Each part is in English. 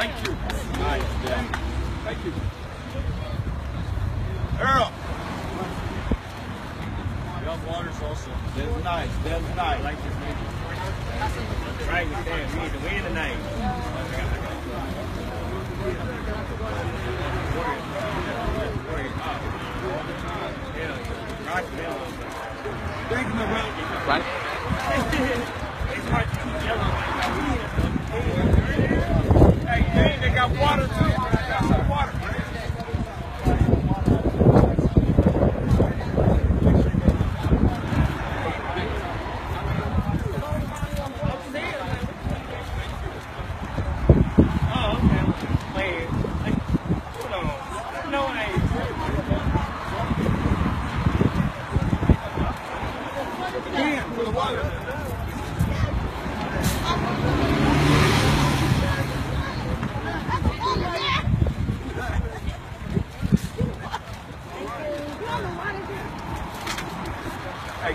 Thank you. Nice. Thank you. Earl. We have waters also. That's nice. That's nice. Like this name. Right, we stand. We need to win tonight. Thank you, my brother. Right? It's hard to keep yellow. Hey, they got water too. They got some water.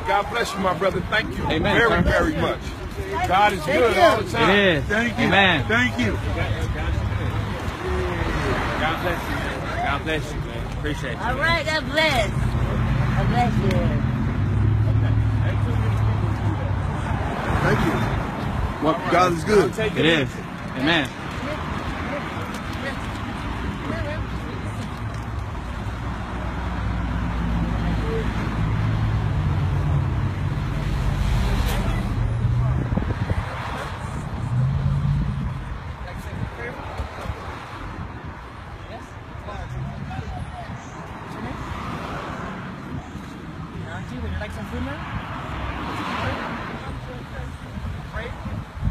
God bless you, my brother. Thank you very much. God is good all the time. It is. Thank you. Amen. Thank you. God bless you, man. God bless you, man. Appreciate you. All right, God bless. God bless you. Thank you. Well, right. God is good. It is. Amen. Would you like some food now? Right?